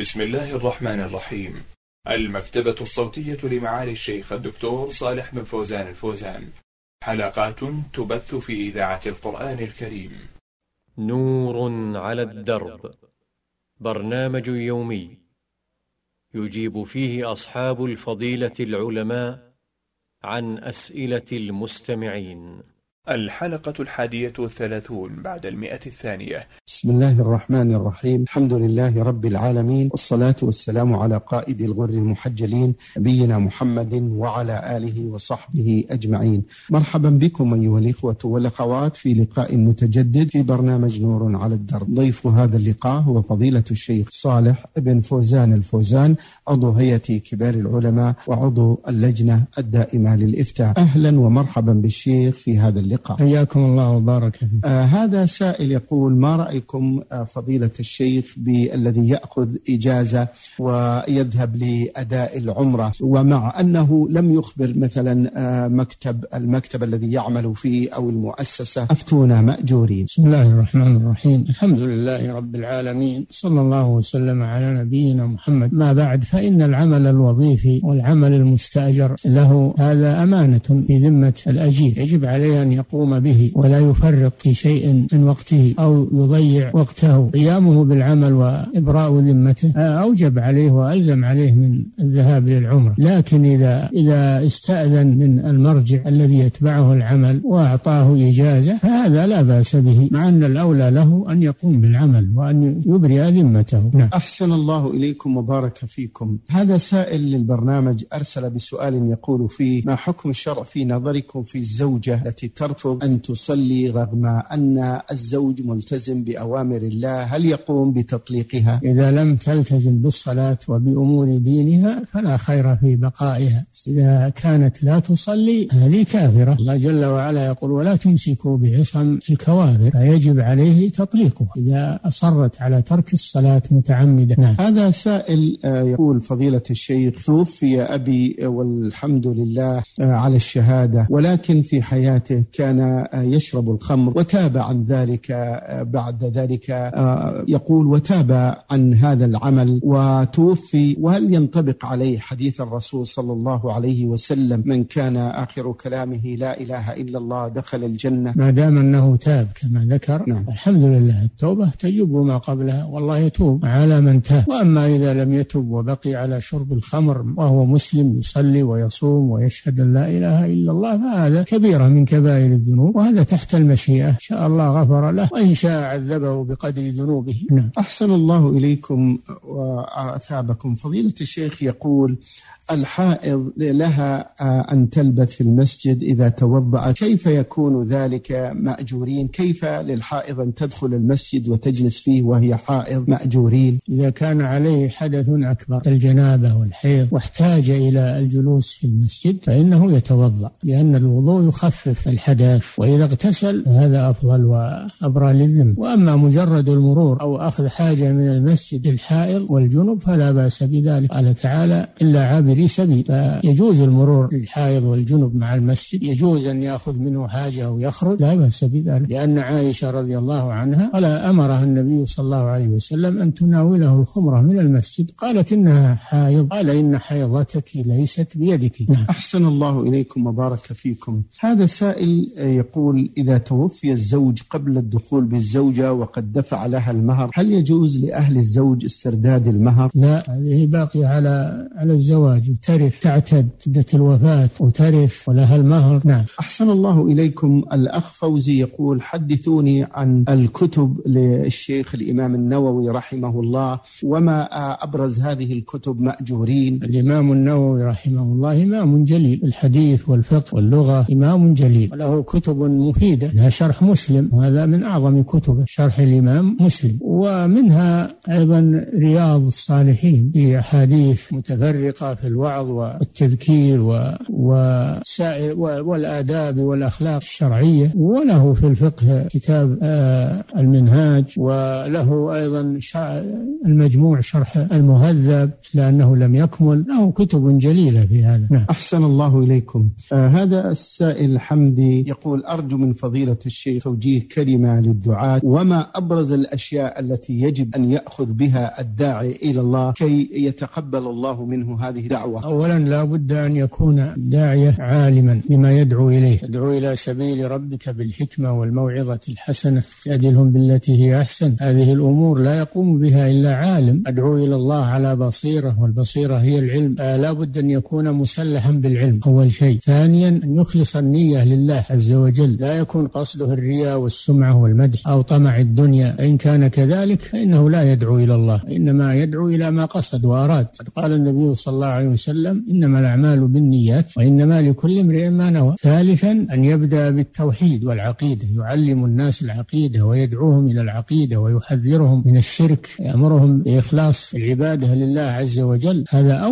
بسم الله الرحمن الرحيم. المكتبة الصوتية لمعالي الشيخ الدكتور صالح بن فوزان الفوزان، حلقات تبث في إذاعة القرآن الكريم. نور على الدرب، برنامج يومي يجيب فيه أصحاب الفضيلة العلماء عن أسئلة المستمعين. الحلقة 31 بعد 102. بسم الله الرحمن الرحيم. الحمد لله رب العالمين، والصلاة والسلام على قائد الغر المحجلين نبينا محمد وعلى آله وصحبه أجمعين. مرحبا بكم أيها الإخوة والأخوات في لقاء متجدد في برنامج نور على الدرب. ضيف هذا اللقاء هو فضيلة الشيخ صالح بن فوزان الفوزان، عضو هيئة كبار العلماء وعضو اللجنة الدائمة للإفتاء. أهلا ومرحبا بالشيخ في هذا اللقاء. حياكم الله وبارك فيكم. هذا سائل يقول: ما رأيكم فضيلة الشيخ بالذي يأخذ إجازة ويذهب لأداء العمرة، ومع أنه لم يخبر مثلا المكتب الذي يعمل فيه أو المؤسسة؟ أفتونا مأجورين. بسم الله الرحمن الرحيم. الحمد لله رب العالمين، صلى الله وسلم على نبينا محمد. ما بعد، فإن العمل الوظيفي والعمل المستأجر له هذا أمانة في ذمة الأجير، يجب عليه أن يقوم به ولا يفرق في شيء من وقته أو يضيع وقته. قيامه بالعمل وإبراء ذمته أوجب عليه وألزم عليه من الذهاب للعمرة. لكن إذا استأذن من المرجع الذي يتبعه العمل وأعطاه إجازة، فهذا لا بأس به، مع أن الأولى له أن يقوم بالعمل وأن يبرئ ذمته. نعم. أحسن الله إليكم وبارك فيكم. هذا سائل للبرنامج أرسل بسؤال يقول فيه: ما حكم الشرع في نظركم في الزوجة التي ترفض أن تصلي رغم أن الزوج ملتزم بأوامر الله، هل يقوم بتطليقها؟ إذا لم تلتزم بالصلاة وبأمور دينها فلا خير في بقائها. إذا كانت لا تصلي هذه كافرة. الله جل وعلا يقول: ولا تمسكوا بعصم الكوافر، فيجب عليه تطليقها إذا أصرت على ترك الصلاة متعمدة. نعم. هذا سائل يقول: فضيلة الشيخ، توفي أبي والحمد لله على الشهادة، ولكن في حياته كان يشرب الخمر وتاب عن ذلك. بعد ذلك يقول: وتاب عن هذا العمل وتوفي، وهل ينطبق عليه حديث الرسول صلى الله عليه وسلم: من كان آخر كلامه لا إله إلا الله دخل الجنة؟ ما دام أنه تاب كما ذكر، نعم، الحمد لله. التوبة تجب ما قبلها، والله يتوب على من تاب. وأما إذا لم يتب وبقي على شرب الخمر وهو مسلم يصلي ويصوم ويشهد أن لا إله إلا الله، فهذا كبيرة من كبائر الذنوب، وهذا تحت المشيئة، إن شاء الله غفر له وإن شاء عذبه بقدر ذنوبه. نعم. أحسن الله إليكم وأثابكم. فضيلة الشيخ يقول: الحائض لها أن تلبث في المسجد إذا توضأت، كيف يكون ذلك مأجورين؟ كيف للحائض أن تدخل المسجد وتجلس فيه وهي حائض مأجورين؟ إذا كان عليه حدث أكبر، الجنابة والحيض، واحتاج إلى الجلوس في المسجد، فإنه يتوضأ، لأن الوضوء يخفف الحدث، وإذا اغتسل هذا أفضل وأبرى للذنب. وأما مجرد المرور أو أخذ حاجة من المسجد الحائض والجنب فلا بأس بذلك. قال تعالى: إلا عابري سبيل. فيجوز المرور الحائض والجنب مع المسجد، يجوز أن يأخذ منه حاجة أو يخرج، لا بأس بذلك، لأن عائشة رضي الله عنها قال: أمرها النبي صلى الله عليه وسلم أن تناوله الخمرة من المسجد، قالت: إنها حائض، قال: إن حيضتك ليست بيدك. أحسن الله إليكم وبارك فيكم. هذا سائل يقول: إذا توفي الزوج قبل الدخول بالزوجة وقد دفع لها المهر، هل يجوز لأهل الزوج استرداد المهر؟ لا، هي باقية على الزواج، وترث، تعتد مدة الوفاة وترث ولها المهر. نعم. أحسن الله إليكم. الأخ فوزي يقول: حدثوني عن الكتب للشيخ الإمام النووي رحمه الله، وما أبرز هذه الكتب مأجورين؟ الإمام النووي رحمه الله إمام جليل، الحديث والفقه واللغة، إمام جليل، له كتب مفيدة، لها شرح مسلم، وهذا من أعظم كتب شرح الإمام مسلم. ومنها أيضا رياض الصالحين، بأحاديث متفرقة في الوقت الوعظ والتذكير والآداب والأخلاق الشرعية، وله في الفقه كتاب المنهاج، وله أيضا المجموع شرح المهذب لأنه لم يكمل، له كتب جليلة في هذا. نعم. أحسن الله إليكم. هذا السائل حمدي يقول: أرجو من فضيلة الشيخ توجيه كلمة للدعاة، وما أبرز الأشياء التي يجب أن يأخذ بها الداعي إلى الله كي يتقبل الله منه هذه الدعوة؟ أولا لا بد أن يكون داعية عالما بما يدعو إليه. ادعو إلى سبيل ربك بالحكمة والموعظة الحسنة وجادلهم بالتي هي أحسن. هذه الأمور لا يقوم بها إلا عالم. ادعو إلى الله على بصيرة، والبصيرة هي العلم. لا بد أن يكون مسلحا بالعلم أول شيء. ثانيا أن يخلص النية لله عز وجل، لا يكون قصده الرياء والسمعة والمدح أو طمع الدنيا. إن كان كذلك فإنه لا يدعو إلى الله، إنما يدعو إلى ما قصد وأراد. قال النبي صلى الله عليه وسلم: إنما الأعمال بالنيات وإنما لكل امرئ ما نوى. ثالثا أن يبدأ بالتوحيد والعقيدة، يعلم الناس العقيدة ويدعوهم إلى العقيدة ويحذرهم من الشرك، يأمرهم بإخلاص العبادة لله عز وجل. هذا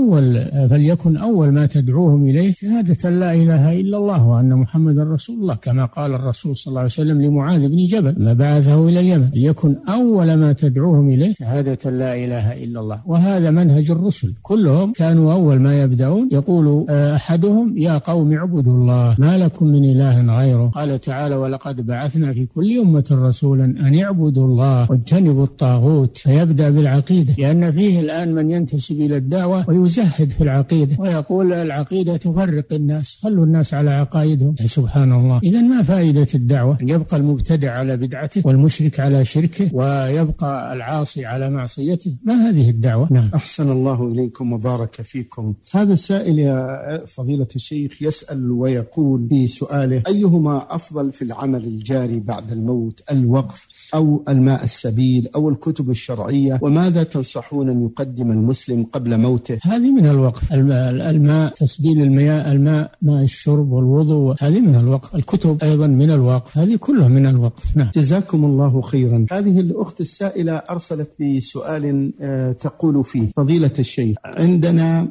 فليكن أول ما تدعوهم إليه شهادة لا إله إلا الله وأن محمد رسول الله، كما قال الرسول صلى الله عليه وسلم لمعاذ بن جبل ما بعثه إلى اليمن. ليكن أول ما تدعوهم إليه شهادة لا إله إلا الله. وهذا منهج الرسل كلهم، كانوا أول ما يبدأون يقول أحدهم: يا قوم اعبدوا الله ما لكم من إله غيره. قال تعالى: ولقد بعثنا في كل أمة رسولا أن اعبدوا الله واجتنبوا الطاغوت. فيبدأ بالعقيدة، لأن فيه الآن من ينتسب إلى الدعوة ويزهد في العقيدة ويقول العقيدة تفرق الناس، خلوا الناس على عقائدهم. سبحان الله. إذن ما فائدة الدعوة؟ يبقى المبتدع على بدعته والمشرك على شركه ويبقى العاصي على معصيته. ما هذه الدعوة؟ نعم. أحسن الله إليكم وبارك فيكم. هذا السائل يا فضيلة الشيخ يسأل ويقول في سؤاله: أيهما أفضل في العمل الجاري بعد الموت، الوقف أو الماء السبيل أو الكتب الشرعية، وماذا تنصحون أن يقدم المسلم قبل موته؟ هذه من الوقف. الماء تسبيل الماء، ماء الشرب والوضوء، هذه من الوقف. الكتب أيضا من الوقف، هذه كلها من الوقف. نعم. جزاكم الله خيرا. هذه الأخت السائلة أرسلت بسؤال تقول فيه: فضيلة الشيخ، عندنا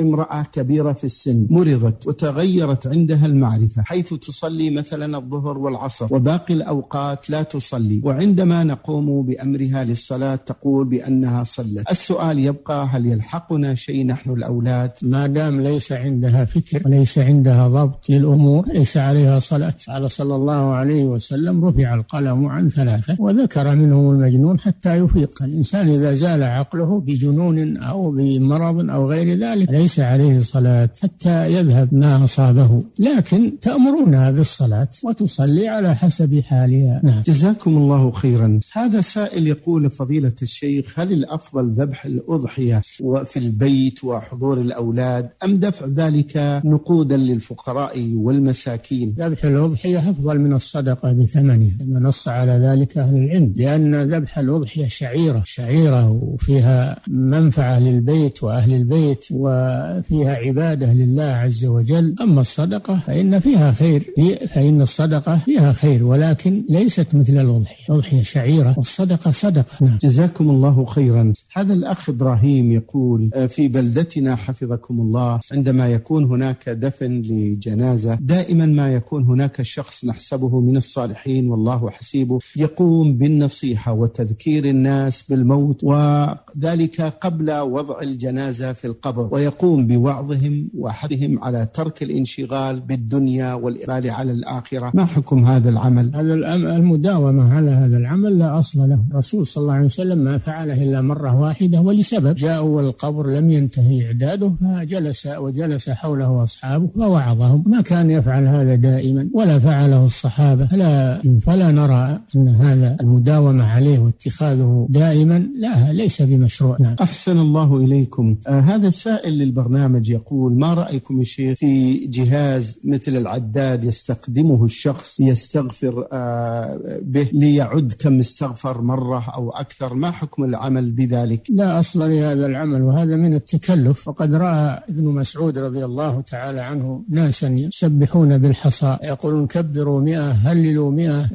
امرأة كبيرة في السن مرضت وتغيرت عندها المعرفة، حيث تصلي مثلا الظهر والعصر وباقي الأوقات لا تصلي، وعندما نقوم بأمرها للصلاة تقول بأنها صلت. السؤال يبقى: هل يلحقنا شيء نحن الأولاد؟ ما دام ليس عندها فكر وليس عندها ضبط للأمور ليس عليها صلاة. قال صلى الله عليه وسلم: رفع القلم عن ثلاثة وذكر منهم المجنون حتى يفيق. الإنسان إذا زال عقله بجنون أو بمرض أو غير ذلك ليس عليه صلاة حتى يذهب ما أصابه، لكن تأمرونها بالصلاة وتصلي على حسب حالها. نعم. جزاكم الله خيرا. هذا سائل يقول: فضيلة الشيخ، هل الأفضل ذبح الأضحية في البيت وحضور الأولاد، أم دفع ذلك نقودا للفقراء والمساكين؟ ذبح الأضحية أفضل من الصدقة بثمنها، كما نص على ذلك أهل العلم، لأن ذبح الأضحية شعيرة وفيها منفعة للبيت وأهل البيت وفيها عبادة لله عز وجل. أما الصدقة فإن فيها خير، فإن الصدقة فيها خير، ولكن ليست مثل الأضحية. الأضحية شعيرة والصدقة صدقة. نعم. جزاكم الله خيرا. هذا الأخ إبراهيم يقول: في بلدتنا حفظكم الله عندما يكون هناك دفن لجنازة دائما ما يكون هناك شخص نحسبه من الصالحين والله حسيبه يقوم بالنصيحة وتذكير الناس بالموت، وذلك قبل وضع الجنازة في القبر، ويقوم بوعظهم وحثهم على ترك الانشغال بالدنيا والإقبال على الآخرة. ما حكم هذا العمل؟ المداومة على هذا العمل لا أصل له. الرسول صلى الله عليه وسلم ما فعله إلا مرة واحدة ولسبب: جاءوا والقبر لم ينتهي إعداده فجلس حوله أصحابه ووعظهم. ما كان يفعل هذا دائما ولا فعله الصحابة، فلا نرى أن هذا المداومة عليه واتخاذه دائما لا ليس بمشروع. نعم. أحسن الله إليكم. هذا السائل للبرنامج يقول: ما رأيكم الشيخ في جهاز مثل العداد يستخدمه الشخص يستغفر به ليعد كم استغفر مرة أو أكثر؟ ما حكم العمل بذلك؟ لا أصل لهذا العمل، وهذا من التكلف. وقد رأى ابن مسعود رضي الله تعالى عنه ناسا يسبحون بالحصى، يقولون: كبروا 100، هللوا 100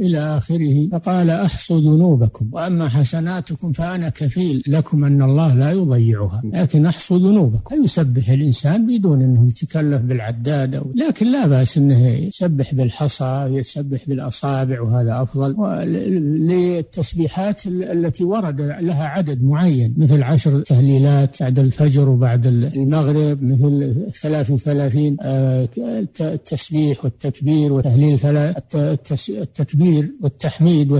إلى آخره. فقال: أحصوا ذنوبكم وأما حسناتكم فأنا كفيل لكم أن الله لا يضيعها. لكن أحصوا ذنوبك. هل يسبح الإنسان بدون أنه يتكلف بالعداد؟ لكن لا بأس أنه يسبح بالحصى، يسبح بالأصابع، وهذا أفضل. للتسبيحات التي ورد لها عدد معين مثل 10 تهليلات بعد الفجر وبعد المغرب، مثل 33 التسبيح والتكبير والتهليل، التكبير والتحميد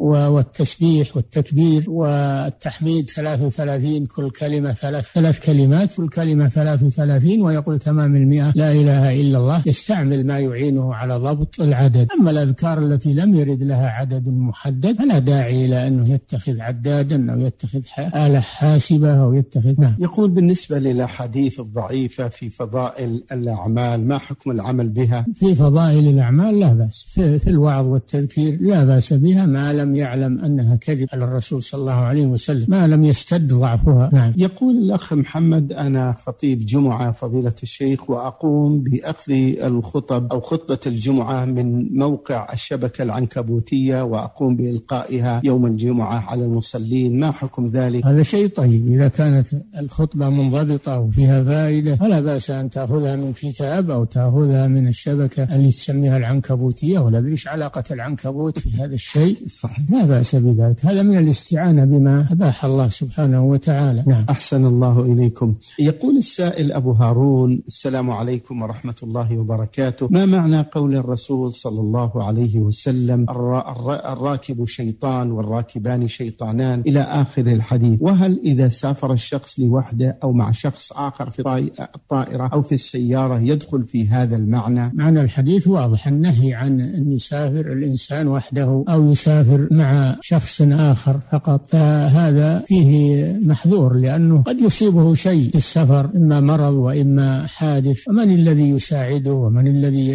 والتسبيح والتكبير والتحميد 33، كل كلمة ثلاث كلمات، كل كلمة 33، ويقول تمام 100 لا إله إلا الله. يستعمل ما يعينه على ضبط العدد. أما الأذكار التي لم يرد لها عدد محدد فلا داعي إلى أنه يتخذ عدادا أو يتخذ آلة حاسبة أو يتخذ. يقول بالنسبة للأحاديث الضعيفة في فضائل الأعمال، ما حكم العمل بها؟ في فضائل الأعمال لا بأس، في الوعظ والتذكير لا بأس بها ما لم يعلم أنها كذب على الرسول صلى الله عليه وسلم، ما لم يشتد ضعفها. يقول الأخ محمد: أنا خطيب جمعة فضيلة الشيخ، وأقوم بأخذ الخطب أو خطبة الجمعة من موقع الشبكة العنكبوتية، وأقوم بإلقائها يوم الجمعة على المصلين، ما حكم ذلك؟ هذا شيء طيب إذا كانت الخطبة منضبطة وفيها فائدة، فلا بأس أن تأخذها من كتاب أو تأخذها من الشبكة اللي تسميها العنكبوتية، ولا بيش علاقة العنكبوت في هذا الشيء. صحيح، لا بأس بذلك، هذا من الاستعانة بما أباح الله سبحانه وتعالى. أحسن الله إليكم. يقول السائل أبو هارون: السلام عليكم ورحمة الله وبركاته، ما معنى قول الرسول صلى الله عليه وسلم الراكب شيطان والراكبان شيطانان إلى آخر الحديث؟ وهل إذا سافر الشخص لوحده أو مع شخص آخر في الطائرة أو في السيارة يدخل في هذا المعنى؟ معنى الحديث واضح، النهي عن أن يسافر الإنسان وحده أو يسافر مع شخص آخر فقط، فهذا فيه محذور لأنه قد يصيبه شيء في السفر، إما مرض وإما حادث، ومن الذي يساعده ومن الذي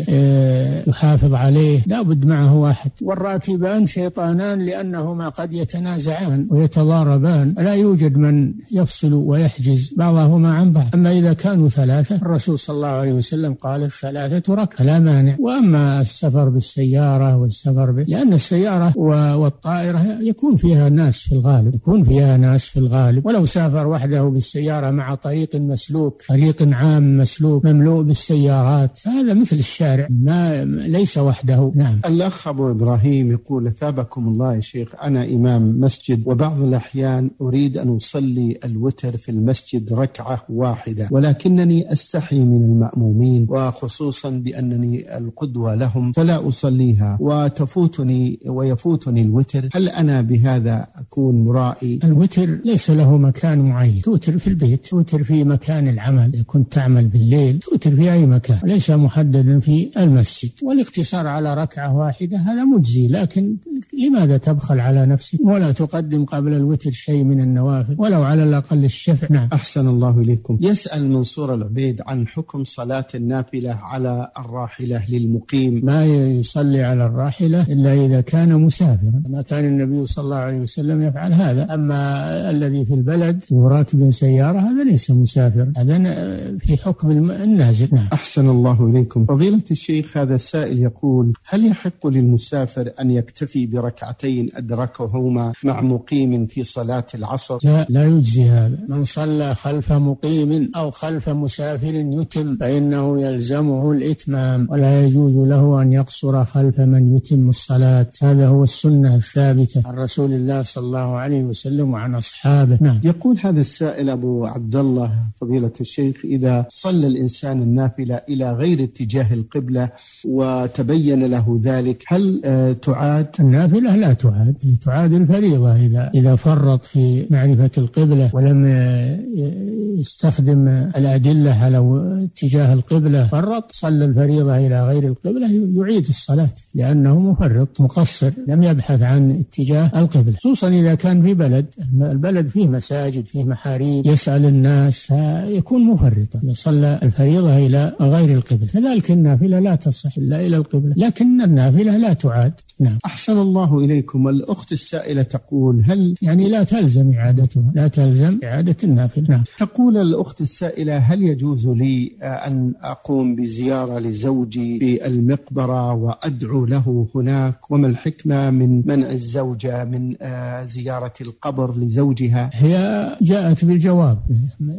يحافظ عليه؟ لا بد معه واحد. والراكبان شيطانان لأنهما قد يتنازعان ويتضاربان، لا يوجد من يفصل ويحجز بعضهما عن بعض. أما إذا كانوا ثلاثة، الرسول صلى الله عليه وسلم قال الثلاثة ركب، لا مانع. وأما السفر بالسيارة والسفر لأن السيارة والطائرة يكون فيها ناس في الغالب، ولو سافر وحده بالسيارة مع طريق مسلوك، طريق عام مسلوك مملوء بالسيارات، هذا مثل الشارع، ما ليس وحده. الأخ أبو إبراهيم يقول: أثابكم الله يا شيخ، أنا إمام مسجد، وبعض الأحيان أريد أن أصلي الوتر في المسجد ركعة واحدة، ولكنني أستحي من المأمومين، وخصوصا بأنني القدوة لهم، فلا أصليها ويفوتني الوتر، هل أنا بهذا أكون مرائي؟ الوتر ليس له مكان معين، توتر في البيت، توتر في مكان العمل، إذا كنت تعمل بالليل توتر في أي مكان، ليس محددا في المسجد. والاقتصار على ركعة واحدة هذا مجزي، لكن لماذا تبخل على نفسك ولا تقدم قبل الوتر شيء من النوافل ولو على الأقل الشفع؟ أحسن الله إليكم. يسأل منصور العبيد عن حكم صلاة النافلة على الراحلة للمقيم. ما يصلي على الراحلة إلا إذا كان مسافرا، ما كان النبي صلى الله عليه وسلم يفعل هذا. أما الذي في البلد وراكب سيارة هذا ليس مسافر، هذا في حكم النازل. أحسن الله إليكم. فضيلة الشيخ، هذا السائل يقول: هل يحق للمسافر أن يكتفي بركعتين أدركهما مع مقيم في صلاة العصر؟ لا يجزي هذا. من صلى خلف مقيم أو خلف مسافر يتم، فإنه يلزمه الإتمام، ولا يجوز له أن يقصر خلف من يتم الصلاة. هذا هو السنة الثابتة عن رسول الله صلى الله عليه وسلم وعن أصحابه. يقول هذا السائل أبو عبد الله: فضيلة الشيخ، إذا صلى الإنسان النافلة إلى غير اتجاه القبلة وتبين له ذلك، هل تعاد النافلة؟ لا تعاد، تعاد الفريضة إذا فرط في معرفة القبلة ولم يستخدم الأدلة على اتجاه القبلة، فرط، صلى الفريضة إلى غير القبلة، يعيد الصلاة لأنه مفرط مقصر لم يبحث عن اتجاه القبلة، خصوصا إذا كان في بلد، البلد فيه مساجد، فيه محاريب، يسأل الناس، يكون مفرطا، يصلى الفريضة إلى غير القبلة. فذلك النافلة لا تصح إلا إلى القبلة، لكن النافلة لا تعاد. أحسن الله إليكم. الأخت السائلة تقول: هل لا تلزم إعادتها النافلة؟ تقول: تقول الأخت السائلة: هل يجوز لي أن أقوم بزيارة لزوجي في المقبرة وأدعو له هناك؟ وما الحكمة من منع الزوجة من زيارة القبر لزوجها؟ هي جاءت بالجواب،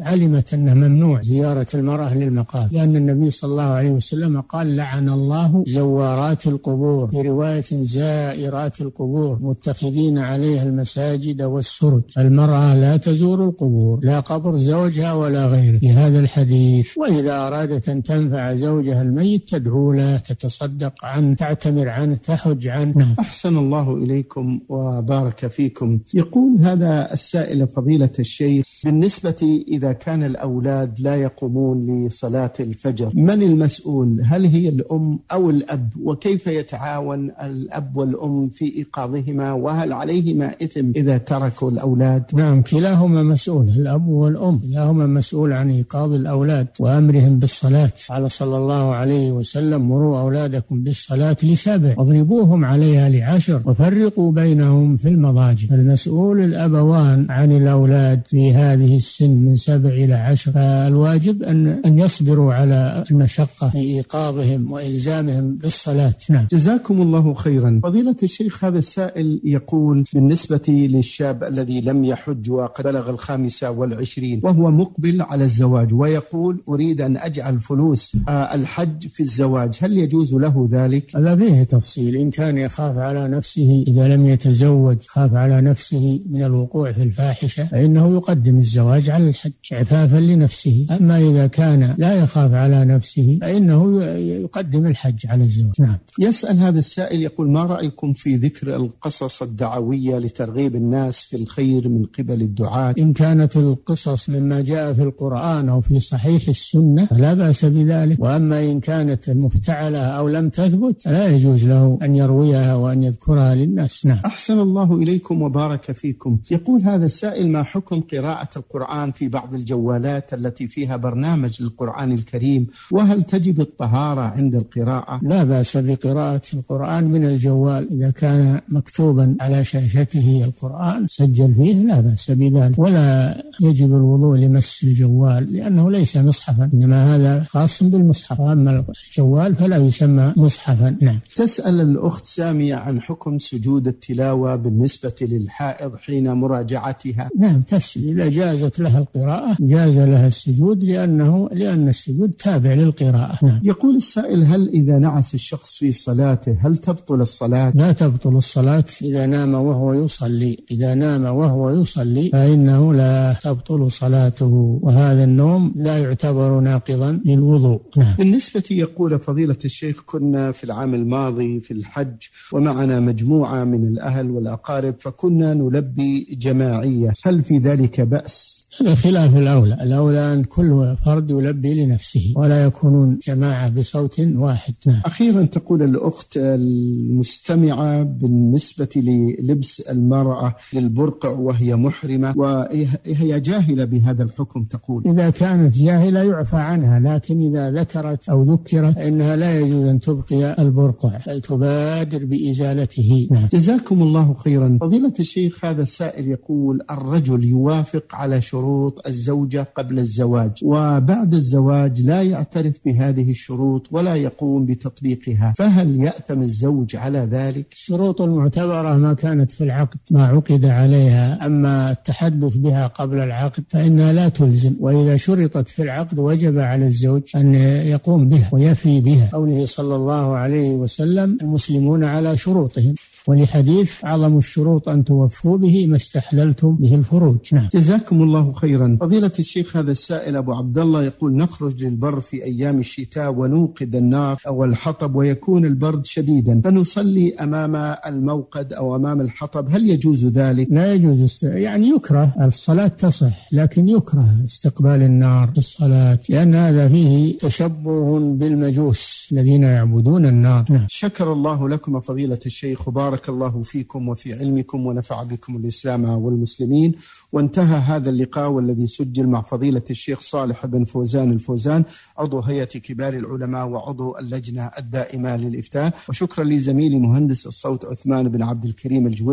علمت أنه ممنوع زيارة المرأة للمقابر، لأن النبي صلى الله عليه وسلم قال: لعن الله زوارات القبور، في رواية زائرات القبور، متخذين عليها المساجد والسرج. المرأة لا تزور القبور، لا قبر زوجها ولا غيره، لهذا الحديث. وإذا أرادت أن تنفع زوجها الميت تدعو له، تتصدق عنه، تعتمر عنه، تحج عنه. أحسن الله إليكم وبارك فيكم. يقول هذا السائل: فضيلة الشيخ، بالنسبة إذا كان الأولاد لا يقومون لصلاة الفجر، من المسؤول؟ هل هي الأم أو الأب؟ وكيف يتعاون الأب والأم في إيقاظهما؟ وهل عليهما إثم إذا تركوا الأولاد؟ نعم، كلاهما مسؤول، الأب والأم كلاهما مسؤول عن إيقاظ الأولاد وأمرهم بالصلاة. قال صلى الله عليه وسلم: مروا أولادكم بالصلاة لسبع واضربوهم عليها لعشر وفرقوا بينهم في المضاجع. فالمسؤول الأبوان عن الأولاد في هذه السن من 7 إلى 10. فالواجب أن يصبروا على المشقة في إيقاظهم وإلزامهم بالصلاة. نعم، جزاكم الله خيرا. فضيلة الشيخ، هذا السائل يقول: بالنسبة للشاب الذي لم يحج وقد بلغ 25 وهو مقبل على الزواج ويقول: أريد أن أجعل فلوس الحج في الزواج، هل يجوز له ذلك؟ هذا به تفصيل. إن كان يخاف على نفسه، إذا لم يتزوج خاف على نفسه من الوقوع في الفاحشة، فإنه يقدم الزواج على الحج عفافا لنفسه. أما إذا كان لا يخاف على نفسه فإنه يقدم الحج على الزواج. نعم. يسأل هذا السائل يقول: ما رأيكم في ذكر القصص الدعوية لترغيب الناس في الخير من قبل الدعاة؟ إن كانت القصص مما جاء في القرآن أو في صحيح السنة لا بأس بذلك. وأما إن كانت مفتعلة أو لم تثبت لا يجوز له أن يرويها وأن يذكرها للناس. نعم. أحسن الله إليكم وبارك فيكم. يقول هذا السائل: ما حكم قراءة القرآن في بعض الجوالات التي فيها برنامج للقرآن الكريم، وهل تجب الطهارة عند القراءة؟ لا بأس بقراءة القرآن من الجوال، إذا كان مكتوبا على شاشته القرآن سجل فيه لا بأس بذلك، ولا يجب الوضوء لمس الجوال لأنه ليس مصحفا، إنما هذا خاص بالمصحف، أما الجوال فلا يسمى مصحفا. نعم. تسأل الأخت سامية عن حكم سجود التلاوة بالنسبة للحائض حين مراجعتها. نعم، تسأل إذا جازت لها القراءة جاز لها السجود، لأن السجود تابع للقراءة. نعم. يقول السائل: هل إذا نعس الشخص في صلاته هل تبطل الصلاة؟ لا تبطل الصلاة إذا نام وهو يصلي، إذا نام وهو يصلي فإنه لا تبطل صلاته، وهذا النوم لا يعتبر ناقضا للوضوء. نعم. بالنسبة، يقول فضيلة الشيخ: كنا في العام الماضي في الحج ومعنا مجموعة من الأهل والأقارب، فكنا نلبي جماعية، هل في ذلك بأس؟ هذا خلاف الأولى، الأولى أن كل فرد يلبي لنفسه ولا يكونون جماعة بصوت واحد. نعم. أخيرا تقول الأخت المستمعة: بالنسبة للبس المرأة للبرقع وهي محرمة وهي جاهلة بهذا الحكم، تقول: إذا كانت جاهلة يعفى عنها، لكن إذا ذكرت أو ذكرت إنها لا يجوز أن تبقي البرقع، فلتبادر بإزالته. نعم. جزاكم الله خيرا. فضيلة الشيخ، هذا السائل يقول: الرجل يوافق على شروط الزوجة قبل الزواج وبعد الزواج لا يعترف بهذه الشروط ولا يقوم بتطبيقها، فهل يأثم الزوج على ذلك؟ الشروط المعتبرة ما كانت في العقد، ما عقد عليها، أما التحدث بها قبل العقد فإنها لا تلزم، وإذا شرطت في العقد وجب على الزوج أن يقوم بها ويفي بها. قوله صلى الله عليه وسلم: المسلمون على شروطهم، ولحديث: أعظم الشروط أن توفوا به ما استحللتم به الفروج. نعم. جزاكم الله خيرا. فضيلة الشيخ، هذا السائل أبو عبد الله يقول: نخرج للبر في أيام الشتاء ونوقد النار أو الحطب ويكون البرد شديدا، فنصلي أمام الموقد أو أمام الحطب، هل يجوز ذلك؟ لا يجوز، يعني يكره. الصلاة تصح، لكن يكره استقبال النار في الصلاة، لأن هذا فيه تشبه بالمجوس الذين يعبدون النار. نعم. شكر الله لكم فضيلة الشيخ، بارك الله فيكم وفي علمكم، ونفع بكم الإسلام والمسلمين. وانتهى هذا اللقاء والذي سجل مع فضيلة الشيخ صالح بن فوزان الفوزان، عضو هيئة كبار العلماء وعضو اللجنة الدائمة للإفتاء. وشكرا لزميلي مهندس الصوت عثمان بن عبد الكريم الجوير.